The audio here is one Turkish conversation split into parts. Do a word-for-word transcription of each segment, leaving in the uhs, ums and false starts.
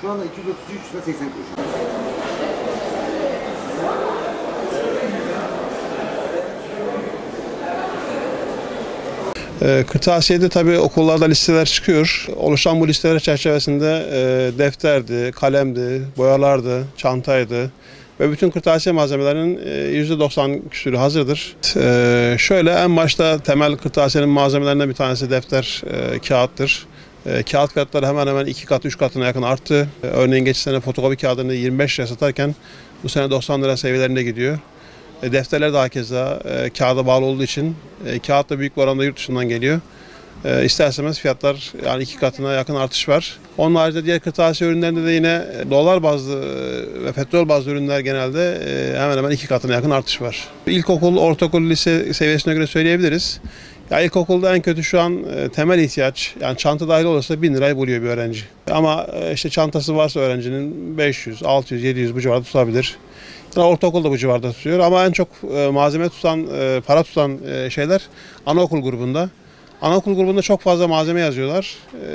Şu anda iki yüz otuz üç lira seksen kuruş. Kırtasiye'de tabii okullarda listeler çıkıyor. Oluşan bu listeler çerçevesinde defterdi, kalemdi, boyalardı, çantaydı ve bütün kırtasiye malzemelerinin yüzde doksan küsürü hazırdır. Şöyle en başta temel kırtasiyenin malzemelerinden bir tanesi defter, kağıttır. Kağıt fiyatları hemen hemen iki kat üç katına yakın arttı. Örneğin geçen sene fotokopi kağıdını yirmi beş liraya satarken bu sene doksan lira seviyelerinde gidiyor. Defterler daha keza kağıda bağlı olduğu için kağıt da büyük bir oranda yurt dışından geliyor. İsterseniz fiyatlar yani iki katına yakın artış var. Onun haricinde diğer kırtasiye ürünlerinde de yine dolar bazlı ve petrol bazlı ürünler genelde hemen hemen iki katına yakın artış var. İlkokul, ortaokul, lise seviyesine göre söyleyebiliriz. Ya ilkokulda en kötü şu an temel ihtiyaç, yani çanta dahil olursa bin lirayı buluyor bir öğrenci. Ama işte çantası varsa öğrencinin beş yüz, altı yüz, yedi yüz bu civarda tutabilir. Yani ortaokulda bu civarda tutuyor ama en çok malzeme tutan, para tutan şeyler anaokul grubunda. Anaokul grubunda çok fazla malzeme yazıyorlar.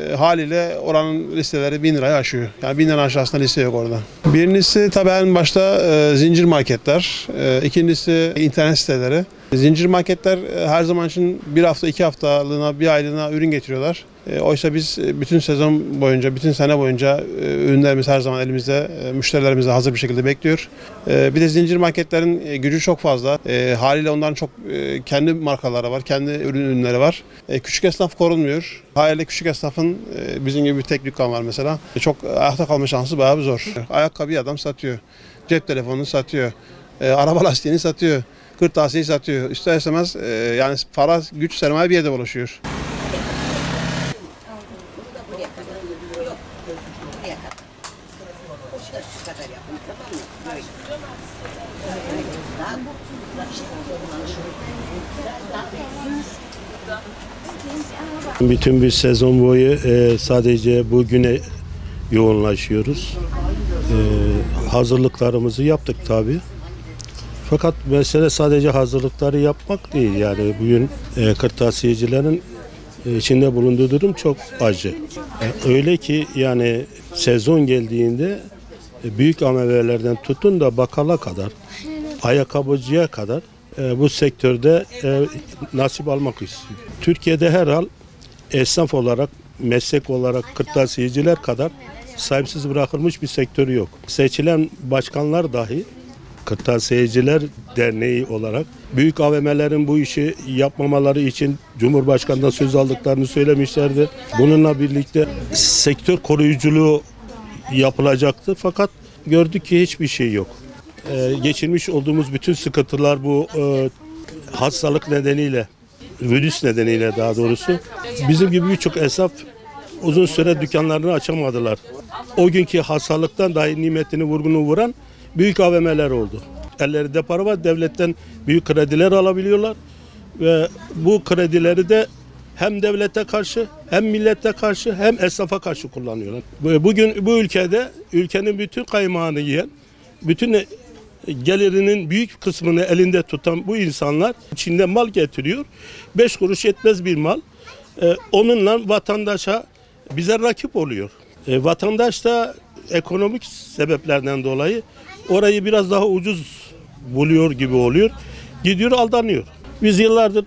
E, haliyle oranın listeleri bin lirayı aşıyor. Yani bin liranın aşağısında liste yok orada. Birincisi tabii en başta e, zincir marketler. E, ikincisi internet siteleri. Zincir marketler e, her zaman için bir hafta, iki haftalığına, bir aylığına ürün getiriyorlar. E, oysa biz bütün sezon boyunca, bütün sene boyunca e, ürünlerimiz her zaman elimizde, e, müşterilerimizde hazır bir şekilde bekliyor. E, bir de zincir marketlerin e, gücü çok fazla. E, haliyle onların çok e, kendi markaları var, kendi ürünleri var. E, küçük esnaf korunmuyor. Haliyle küçük esnafın e, bizim gibi bir tek dükkan var mesela. E, çok ayakta kalma şansı bayağı bir zor. Ayakkabıyı adam satıyor, cep telefonunu satıyor, e, araba lastiğini satıyor, kırtasiyeyi satıyor. İster istemez e, yani para, güç, sermaye bir yerde buluşuyor. Bütün bir sezon boyu sadece bugüne yoğunlaşıyoruz. Hazırlıklarımızı yaptık tabii. Fakat mesele sadece hazırlıkları yapmak değil. Yani bugün kırtasiyecilerin içinde bulunduğu durum çok acı. Öyle ki yani sezon geldiğinde büyük amevelerden tutun da bakkala kadar, ayakkabıcıya kadar e, bu sektörde e, nasip almak istiyor. Türkiye'de herhal esnaf olarak, meslek olarak kırtasiyeciler kadar sahipsiz bırakılmış bir sektörü yok. Seçilen başkanlar dahi Kırtasiyeciler Derneği olarak büyük A V M'lerin bu işi yapmamaları için Cumhurbaşkanı'ndan söz aldıklarını söylemişlerdi. Bununla birlikte sektör koruyuculuğu yapılacaktı fakat gördük ki hiçbir şey yok. Ee, geçirmiş olduğumuz bütün sıkıntılar bu e, hastalık nedeniyle, virüs nedeniyle daha doğrusu. Bizim gibi birçok esnaf uzun süre dükkanlarını açamadılar. O günkü hastalıktan dahi nimetini vurgunu vuran büyük A V M'ler oldu. Ellerinde para var, devletten büyük krediler alabiliyorlar ve bu kredileri de hem devlete karşı, hem millete karşı, hem esnafa karşı kullanıyorlar. Bugün bu ülkede ülkenin bütün kaymağını yiyen, bütün gelirinin büyük kısmını elinde tutan bu insanlar Çin'den mal getiriyor. beş kuruş yetmez bir mal. Ee, onunla vatandaşa bize rakip oluyor. E, vatandaş da ekonomik sebeplerden dolayı orayı biraz daha ucuz buluyor gibi oluyor. Gidiyor, aldanıyor. Biz yıllardır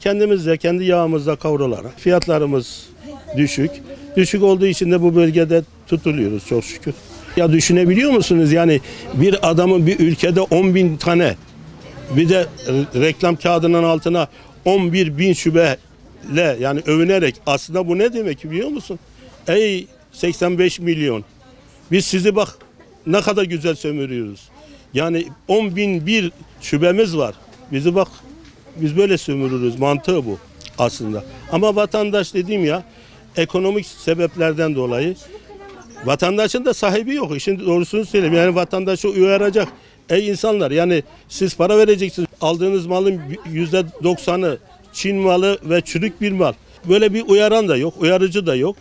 kendimizle, kendi yağımızla kavrularak fiyatlarımız düşük. Düşük olduğu için de bu bölgede tutuluyoruz çok şükür. Ya düşünebiliyor musunuz? Yani bir adamın bir ülkede on bin tane, bir de reklam kağıdının altına on bir bin şubeyle, yani övünerek, aslında bu ne demek biliyor musun? Ey seksen beş milyon, biz sizi bak ne kadar güzel sömürüyoruz. Yani on bin bir şubemiz var. Bizi bak, biz böyle sömürürüz. Mantığı bu aslında. Ama vatandaş dediğim ya, ekonomik sebeplerden dolayı vatandaşın da sahibi yok. Şimdi doğrusunu söyleyeyim. Yani vatandaşı uyaracak. Ey insanlar, yani siz para vereceksiniz. Aldığınız malın yüzde doksanı Çin malı ve çürük bir mal. Böyle bir uyaran da yok, uyarıcı da yok.